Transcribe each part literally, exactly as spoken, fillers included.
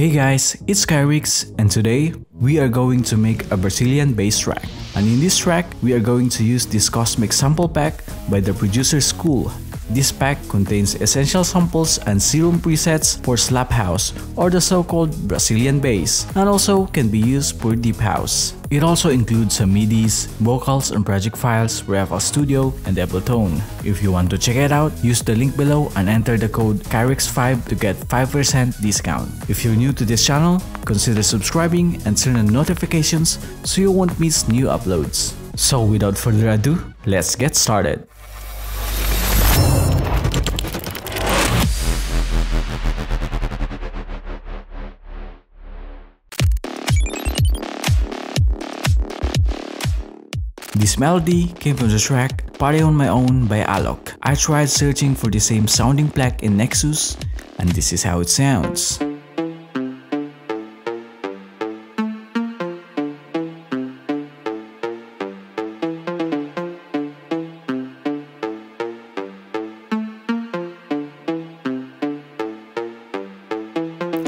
Hey guys, it's Kyrix, and today we are going to make a Brazilian bass track. And in this track, we are going to use this cosmic sample pack by the producer School. This pack contains essential samples and Serum presets for Slap House or the so-called Brazilian Bass, and also can be used for Deep House. It also includes some midis, vocals and project files for F L Studio and Ableton. If you want to check it out, use the link below and enter the code Kyrix five to get five percent discount. If you're new to this channel, consider subscribing and turn on notifications so you won't miss new uploads. So without further ado, let's get started. This melody came from the track Party On My Own by Alok. I tried searching for the same sounding plaque in Nexus, and this is how it sounds.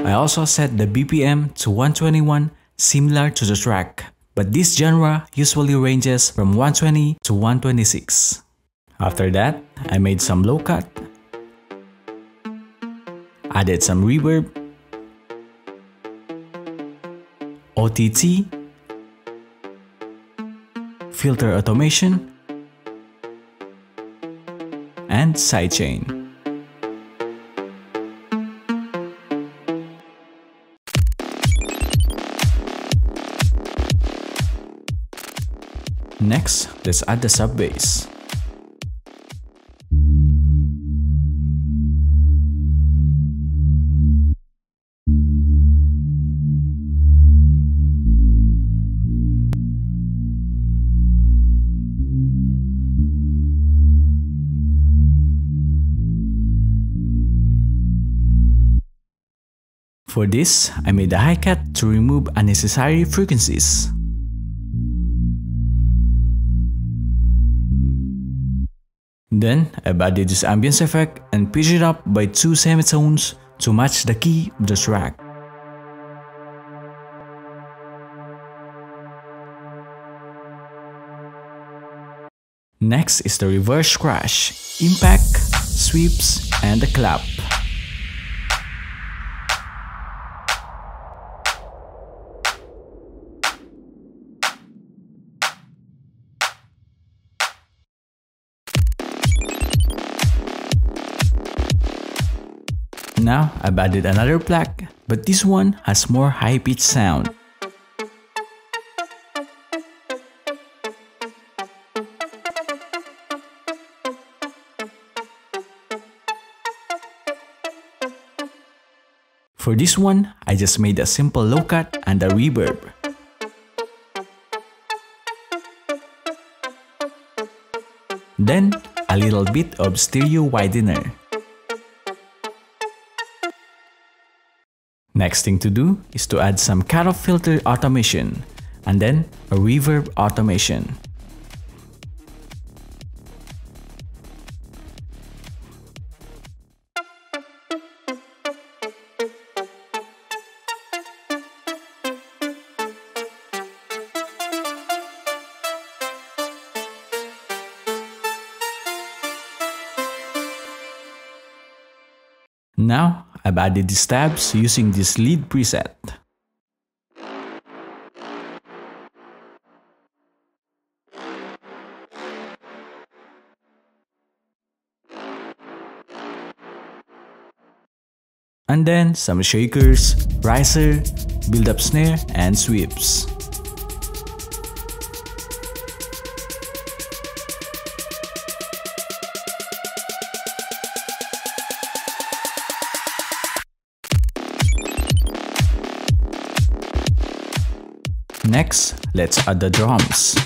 I also set the B P M to one twenty-one, similar to the track. But this genre usually ranges from one twenty to one twenty-six. After that, I made some low cut, added some reverb, O T T, filter automation, and sidechain. Next, let's add the sub bass. For this, I made a hi-cut to remove unnecessary frequencies. Then, I've added this ambience effect and pitched it up by two semitones to match the key of the track. Next is the reverse crash, impact, sweeps, and the clap. Now, I've added another plaque, but this one has more high-pitched sound. For this one, I just made a simple low cut and a reverb. Then, a little bit of stereo widener. Next thing to do is to add some cutoff filter automation and then a reverb automation. Now, I've added these tabs using this lead preset. And then some shakers, riser, build-up snare, and sweeps. Next, let's add the drums.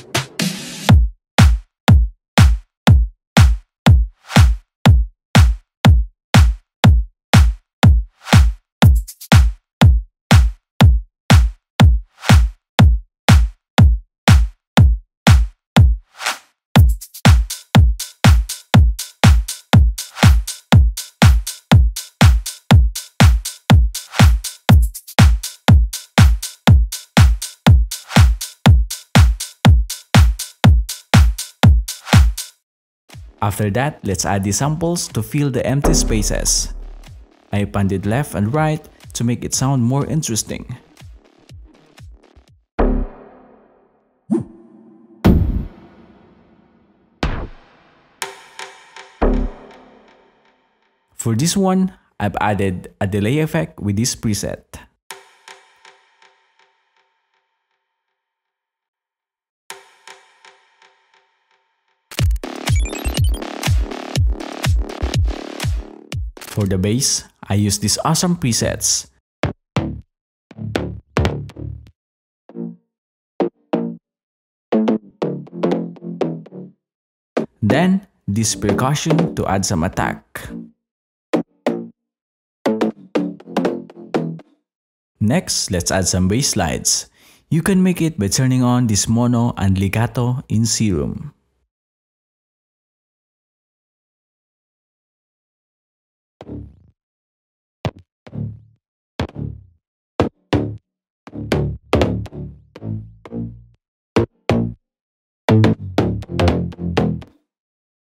After that, let's add the samples to fill the empty spaces. I panded left and right to make it sound more interesting. For this one, I've added a delay effect with this preset. For the bass, I use these awesome presets. Then, this percussion to add some attack. Next, let's add some bass slides. You can make it by turning on this mono and legato in Serum.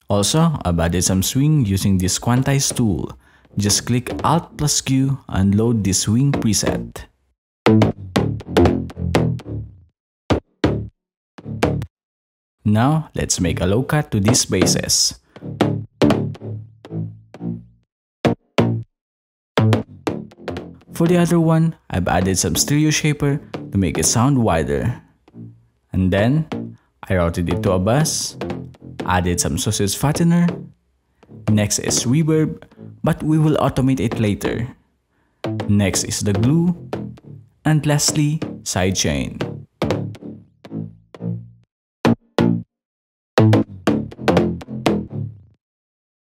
Also, I've added some swing using this quantized tool. Just click Alt plus Q and load the swing preset. Now, let's make a low cut to these basses. For the other one, I've added some stereo shaper to make it sound wider. And then, I routed it to a bass, added some sausage fattener. Next is reverb, but we will automate it later. Next is the glue, and lastly, sidechain.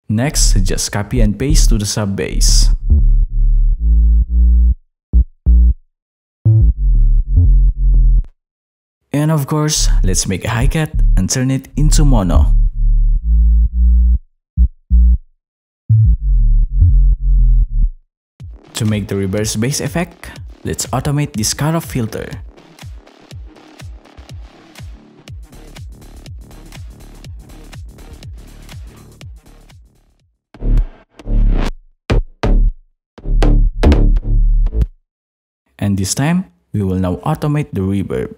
Next, just copy and paste to the sub bass. And of course, let's make a hi-hat and turn it into mono. To make the reverse bass effect, let's automate this cutoff filter. And this time, we will now automate the reverb.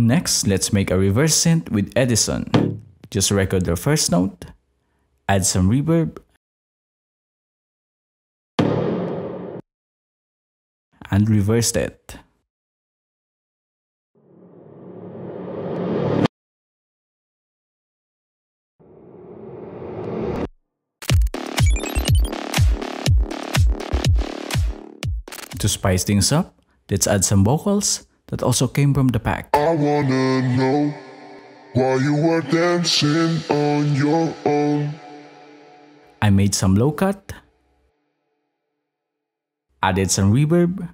Next, let's make a reverse synth with Edison. Just record the first note, add some reverb, and reverse it. To spice things up, let's add some vocals that also came from the pack. I wanna know why you were dancing on your own. I made some low cut, added some reverb,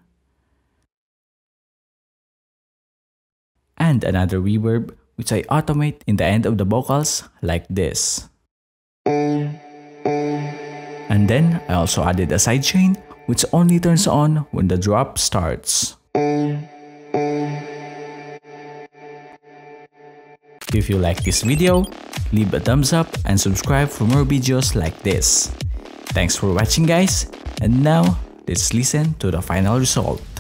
and another reverb which I automate in the end of the vocals like this. On, on. And then I also added a sidechain which only turns on when the drop starts. On. If you like this video, leave a thumbs up and subscribe for more videos like this. Thanks for watching, guys, and now let's listen to the final result.